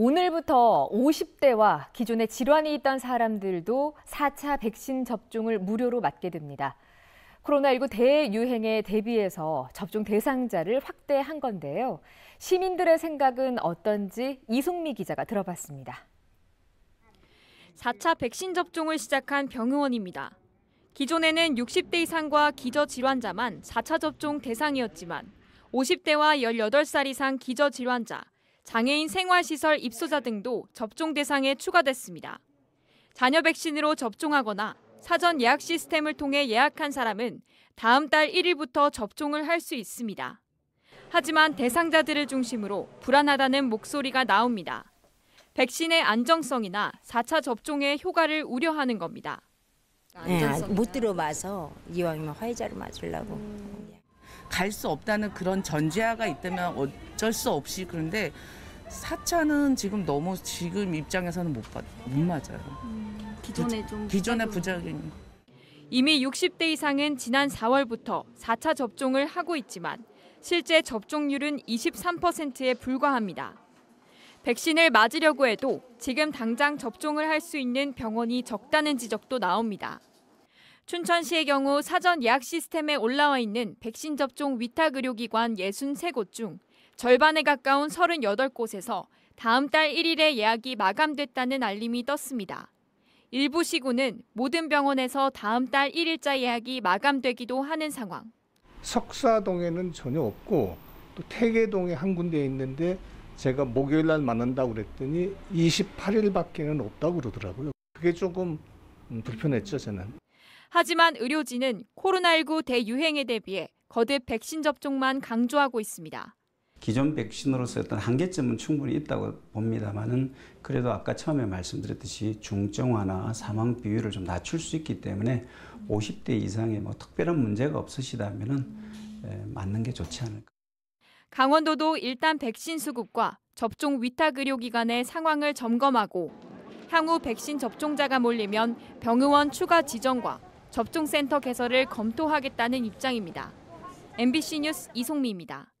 오늘부터 50대와 기존에 질환이 있던 사람들도 4차 백신 접종을 무료로 맞게 됩니다. 코로나19 대유행에 대비해서 접종 대상자를 확대한 건데요. 시민들의 생각은 어떤지 이송미 기자가 들어봤습니다. 4차 백신 접종을 시작한 병의원입니다. 기존에는 60대 이상과 기저질환자만 4차 접종 대상이었지만 50대와 18살 이상 기저질환자, 장애인 생활시설 입소자 등도 접종 대상에 추가됐습니다. 잔여 백신으로 접종하거나 사전 예약 시스템을 통해 예약한 사람은 다음 달 1일부터 접종을 할 수 있습니다. 하지만 대상자들을 중심으로 불안하다는 목소리가 나옵니다. 백신의 안정성이나 4차 접종의 효과를 우려하는 겁니다. 네, 못 들어봐서 이왕이면 화이자를 맞으려고. 갈 수 없다는 그런 전제하가 있다면 어쩔 수 없이, 그런데 4차는 지금 너무 지금 입장에서는 못 맞아요. 기존의 부작용. 이미 60대 이상은 지난 4월부터 4차 접종을 하고 있지만 실제 접종률은 23%에 불과합니다. 백신을 맞으려고 해도 지금 당장 접종을 할 수 있는 병원이 적다는 지적도 나옵니다. 춘천시의 경우 사전 예약 시스템에 올라와 있는 백신 접종 위탁 의료기관 63곳 중 절반에 가까운 38곳에서 다음 달 1일에 예약이 마감됐다는 알림이 떴습니다. 일부 시군은 모든 병원에서 다음 달 1일자 예약이 마감되기도 하는 상황. 석사동에는 전혀 없고 또 태계동에 한 군데 있는데 제가 목요일 날 만난다고 그랬더니 28일밖에는 없다고 그러더라고요. 그게 조금 불편했죠, 저는. 하지만 의료진은 코로나19 대유행에 대비해 거듭 백신 접종만 강조하고 있습니다. 기존 백신으로서 어떤 한계점은 충분히 있다고 봅니다만은 그래도 아까 처음에 말씀드렸듯이 중증화나 사망 비율을 좀 낮출 수 있기 때문에 50대 이상의 뭐 특별한 문제가 없으시다면은 맞는 게 좋지 않을까. 강원도도 일단 백신 수급과 접종 위탁 의료기관의 상황을 점검하고 향후 백신 접종자가 몰리면 병의원 추가 지정과 접종센터 개설을 검토하겠다는 입장입니다. MBC 뉴스 이송미입니다.